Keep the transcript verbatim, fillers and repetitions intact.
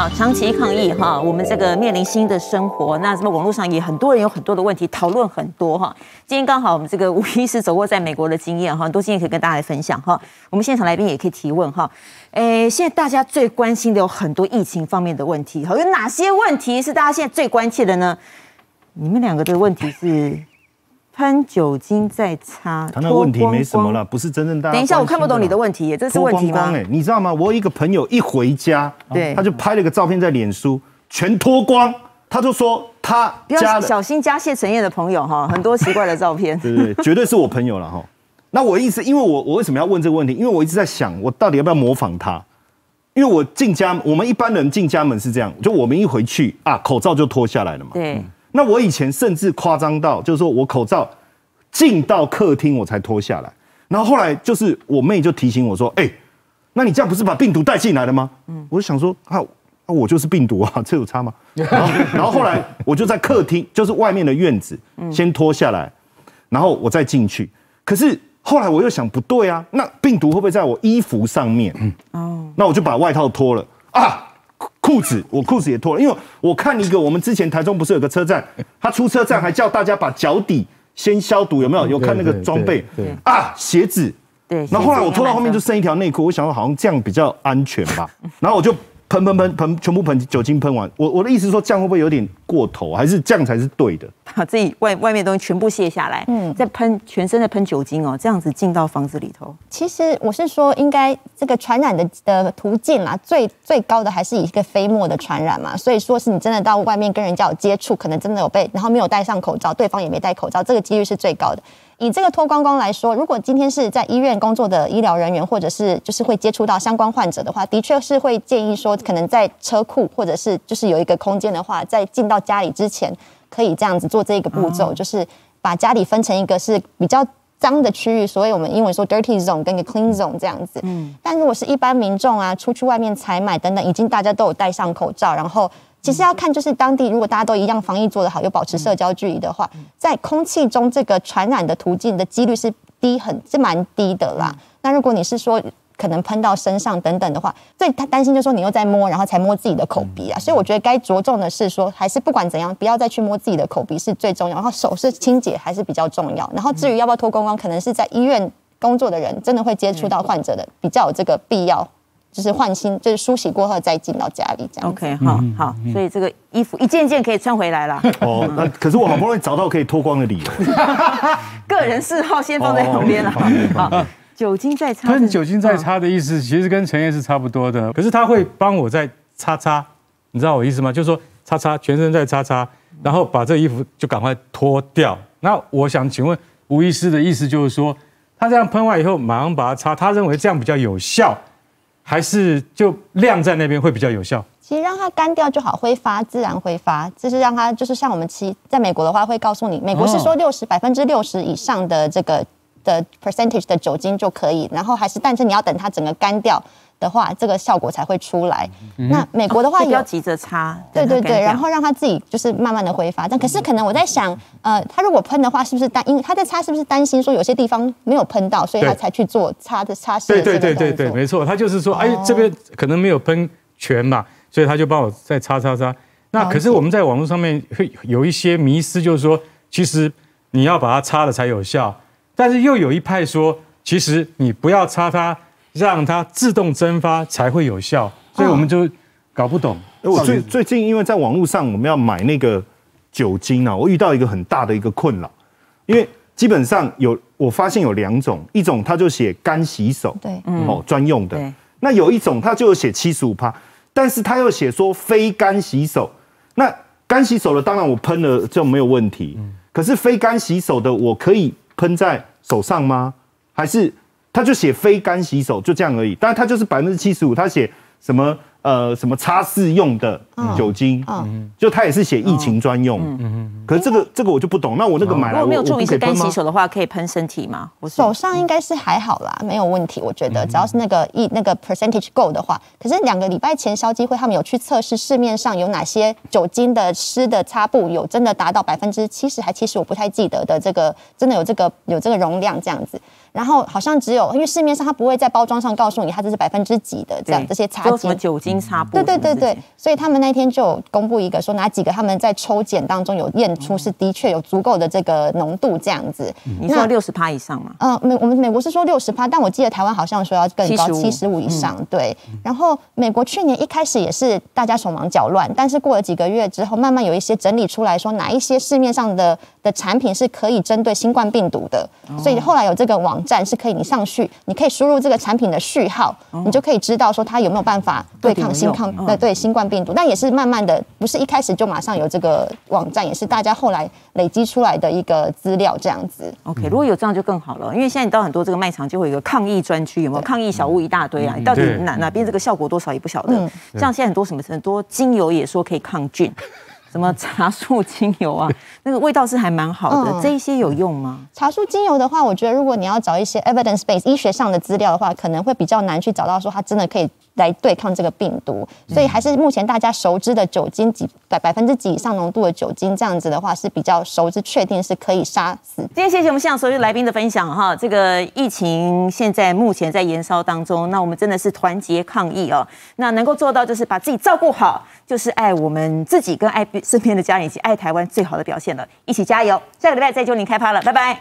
好，长期抗疫哈，我们这个面临新的生活，那什么网络上也很多人有很多的问题，讨论很多哈。今天刚好我们这个吴医师走过在美国的经验哈，很多经验可以跟大家来分享哈。我们现场来宾也可以提问哈。诶，现在大家最关心的有很多疫情方面的问题，有哪些问题是大家现在最关切的呢？你们两个的问题是。 喷酒精再擦，他那问题没什么了，不是真正大家。等一下，我看不懂你的问题耶，这是问题吗？哎，你知道吗？我有一个朋友一回家，对，他就拍了个照片在脸书，全脱光，他就说他加小心加谢承彦的朋友哈，很多奇怪的照片。对对对，绝对是我朋友了哈。那我意思，因为我我为什么要问这个问题？因为我一直在想，我到底要不要模仿他？因为我进家，我们一般人进家门是这样，就我们一回去啊，口罩就脱下来了嘛。对。 那我以前甚至夸张到，就是说我口罩进到客厅我才脱下来，然后后来就是我妹就提醒我说：“哎、欸，那你这样不是把病毒带进来了吗？”嗯，我就想说啊，我就是病毒啊，这有差吗？然后，然后后来我就在客厅，就是外面的院子，先脱下来，然后我再进去。可是后来我又想不对啊，那病毒会不会在我衣服上面？哦，那我就把外套脱了啊。 裤子，我裤子也脱了，因为我看一个，我们之前台中不是有个车站，他出车站还叫大家把脚底先消毒，有没有？有看那个装备啊，鞋子，对。然后后来我脱到后面就剩一条内裤，我想说好像这样比较安全吧，然后我就喷喷喷喷，全部喷酒精喷完。我我的意思是说这样会不会有点过头？还是这样才是对的？把自己外外面的东西全部卸下来，嗯，再喷全身的喷酒精哦，这样子进到房子里头。其实我是说应该。 这个传染的的途径啦，最最高的还是以一个飞沫的传染嘛，所以说是你真的到外面跟人家有接触，可能真的有被，然后没有戴上口罩，对方也没戴口罩，这个几率是最高的。以这个脱光光来说，如果今天是在医院工作的医疗人员，或者是就是会接触到相关患者的话，的确是会建议说，可能在车库或者是就是有一个空间的话，在进到家里之前，可以这样子做这个步骤，嗯、就是把家里分成一个是比较。 脏的区域，所以我们英文说 dirty zone 跟个 clean zone 这样子。嗯，但如果是一般民众啊，出去外面采买等等，已经大家都有戴上口罩，然后其实要看就是当地，如果大家都一样防疫做得好，又保持社交距离的话，在空气中这个传染的途径的几率是低很，是蛮低的啦。那如果你是说可能喷到身上等等的话，最他担心就是说你又在摸，然后才摸自己的口鼻啊。所以我觉得该着重的是说，还是不管怎样，不要再去摸自己的口鼻是最重要。然后手是清洁还是比较重要。然后至于要不要脱光光，可能是在医院工作的人真的会接触到患者的，比较有这个必要，就是换新，就是梳洗过后再进到家里这样。OK， 好好，所以这个衣服一件一件可以穿回来啦。哦，那可是我好不容易找到可以脱光的理由。个人嗜好先放在旁边了。好。 酒精再擦，喷酒精再擦的意思其实跟陈彦是差不多的，可是他会帮我再擦擦，你知道我意思吗？就是说擦擦全身再擦擦，然后把这衣服就赶快脱掉。那我想请问吴医师的意思就是说，他这样喷完以后马上把它擦，他认为这样比较有效，还是就晾在那边会比较有效？ 其实让它干掉就好，挥发自然挥发，就是让它就是像我们其在美国的话会告诉你，美国是说六十百分之六十以上的这个。 的 percentage 的酒精就可以，然后还是，但是你要等它整个干掉的话，这个效果才会出来。嗯、那美国的话也、哦、不要急着擦，对对对，然后让它自己就是慢慢的挥发。但可是可能我在想，呃，他如果喷的话，是不是担因他在擦是不是担心说有些地方没有喷到，所以他才去做擦的擦拭？对对对对对，没错，他就是说，哎，这边可能没有喷全嘛，所以他就帮我再擦擦擦。那可是我们在网络上面会有一些迷思，就是说，其实你要把它擦了才有效。 但是又有一派说，其实你不要擦它，让它自动蒸发才会有效，所以我们就搞不懂。哦、我最最近因为在网络上我们要买那个酒精啊，我遇到一个很大的一个困扰，因为基本上有我发现有两种，一种它就写干洗手，对，嗯、哦专用的，那有一种它就有写百分之七十五，但是它又写说非干洗手，那干洗手的当然我喷了就没有问题，嗯、可是非干洗手的我可以。 喷在手上吗？还是他就写非干洗手，就这样而已。但是他就是百分之七十五，他写什么呃什么擦拭用的酒精，就它也是写疫情专用。可是这个这个我就不懂。那我那个买来，如果没有注意是干洗手的话，可以喷身体吗？手上应该是还好啦，没有问题。我觉得只要是那个一那个 percentage 够的话。可是两个礼拜前消基会他们有去测试市面上有哪些酒精的湿的擦布有真的达到百分之七十还七十，我不太记得的这个真的有这个有这个容量这样子。 然后好像只有，因为市面上它不会在包装上告诉你它这是百分之几的这样这些擦布，什么酒精擦布，对对对对，所以他们那天就有公布一个说哪几个他们在抽检当中有验出是的确有足够的这个浓度这样子。你说六十趴以上吗？嗯，美我们美国是说六十趴，但我记得台湾好像说要更高，七十五以上。对，然后美国去年一开始也是大家手忙脚乱，但是过了几个月之后，慢慢有一些整理出来说哪一些市面上的的产品是可以针对新冠病毒的，所以后来有这个网。 网站是可以，你上去，你可以输入这个产品的序号，你就可以知道说它有没有办法对抗新抗呃对新冠病毒。但也是慢慢的，不是一开始就马上有这个网站，也是大家后来累积出来的一个资料这样子。OK， 如果有这样就更好了，因为现在你到很多这个卖场就会有一个抗疫专区，有没有抗疫小物一大堆啊？你到底哪哪边这个效果多少也不晓得。像现在很多什么很多精油也说可以抗菌。 什么茶树精油啊，那个味道是还蛮好的。嗯、这一些有用吗？茶树精油的话，我觉得如果你要找一些 evidence based 医学上的资料的话，可能会比较难去找到说它真的可以来对抗这个病毒。所以还是目前大家熟知的酒精几百百分之几以上浓度的酒精，这样子的话是比较熟知确定是可以杀死。今天谢谢我们现场所有来宾的分享哈。这个疫情现在目前在延烧当中，那我们真的是团结抗疫哦。那能够做到就是把自己照顾好，就是爱我们自己跟爱。 身边的家人以及爱台湾最好的表现了，一起加油！下个礼拜再就您开趴了，拜拜。